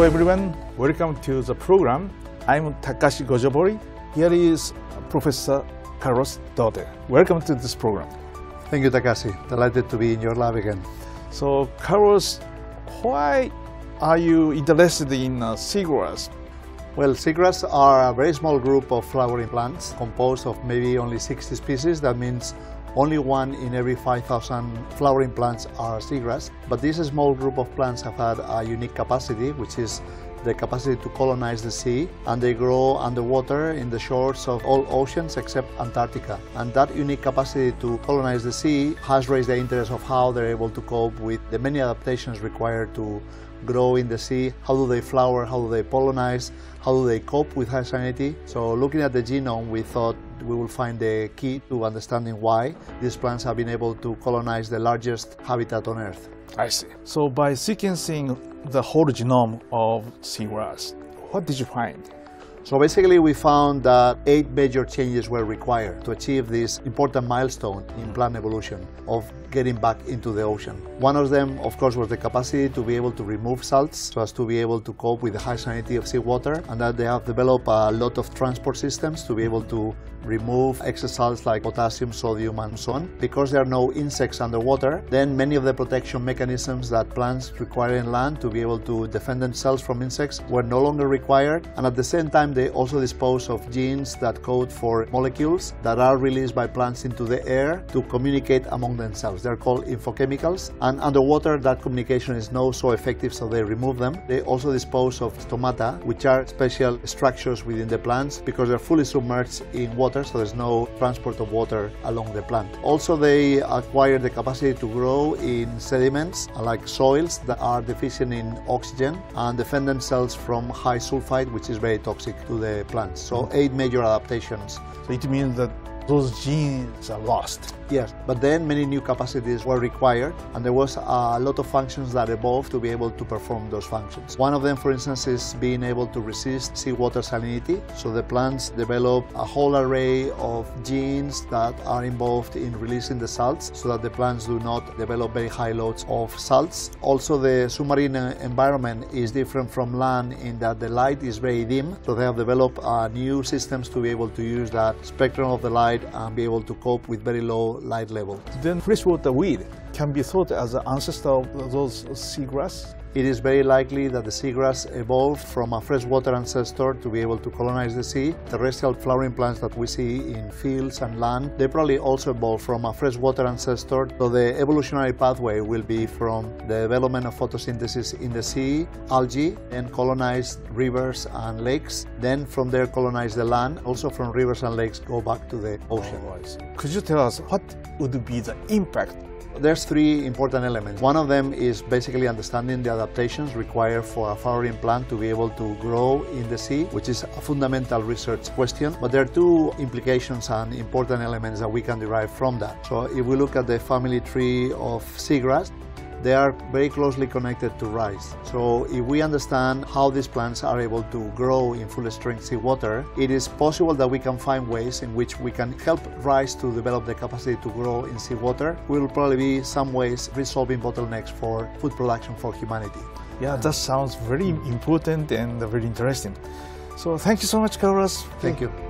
Hello everyone, welcome to the program. I'm Takashi Gojobori. Here is Professor Carlos Duarte. Welcome to this program. Thank you, Takashi. Delighted to be in your lab again. So, Carlos, why are you interested in seagrass? Well, seagrass are a very small group of flowering plants composed of maybe only 60 species. That means only one in every 5,000 flowering plants are seagrass. But this small group of plants have had a unique capacity, which is the capacity to colonize the sea, and they grow underwater in the shores of all oceans except Antarctica. And that unique capacity to colonize the sea has raised the interest of how they're able to cope with the many adaptations required to grow in the sea. How do they flower? How do they pollinize? How do they cope with high salinity? So looking at the genome, we thought we will find the key to understanding why these plants have been able to colonize the largest habitat on Earth. I see. So by sequencing the whole genome of seagrass, what did you find? So basically we found that 8 major changes were required to achieve this important milestone in plant evolution of getting back into the ocean. One of them, of course, was the capacity to be able to remove salts so as to be able to cope with the high salinity of seawater, and that they have developed a lot of transport systems to be able to remove excess salts like potassium, sodium, and so on. Because there are no insects underwater, then many of the protection mechanisms that plants require in land to be able to defend themselves from insects were no longer required, and at the same time they also dispose of genes that code for molecules that are released by plants into the air to communicate among themselves. They're called infochemicals, and underwater that communication is not so effective, so they remove them. They also dispose of stomata, which are special structures within the plants because they're fully submerged in water, so there's no transport of water along the plant. Also, they acquire the capacity to grow in sediments, like soils that are deficient in oxygen, and defend themselves from high sulfite, which is very toxic to the plants. So 8 major adaptations. So it means that those genes are lost. Yes, but then many new capacities were required, and there was a lot of functions that evolved to be able to perform those functions. One of them, for instance, is being able to resist seawater salinity. So the plants develop a whole array of genes that are involved in releasing the salts so that the plants do not develop very high loads of salts. Also, the submarine environment is different from land in that the light is very dim, so they have developed new systems to be able to use that spectrum of the light and be able to cope with very low light level. Then freshwater weed can be thought as an ancestor of those seagrass? It is very likely that the seagrass evolved from a freshwater ancestor to be able to colonize the sea. Terrestrial flowering plants that we see in fields and land, they probably also evolved from a freshwater ancestor. So the evolutionary pathway will be from the development of photosynthesis in the sea, algae, and colonized rivers and lakes. Then from there colonize the land, also from rivers and lakes go back to the ocean. Oh, could you tell us what would be the impact? There's 3 important elements. One of them is basically understanding the adaptations required for a flowering plant to be able to grow in the sea, which is a fundamental research question. But there are 2 implications and important elements that we can derive from that. So if we look at the family tree of seagrass, they are very closely connected to rice. So if we understand how these plants are able to grow in full strength seawater, it is possible that we can find ways in which we can help rice to develop the capacity to grow in seawater. We will probably be some ways resolving bottlenecks for food production for humanity. Yeah, that sounds very important and very interesting. So thank you so much, Carlos. Thank you.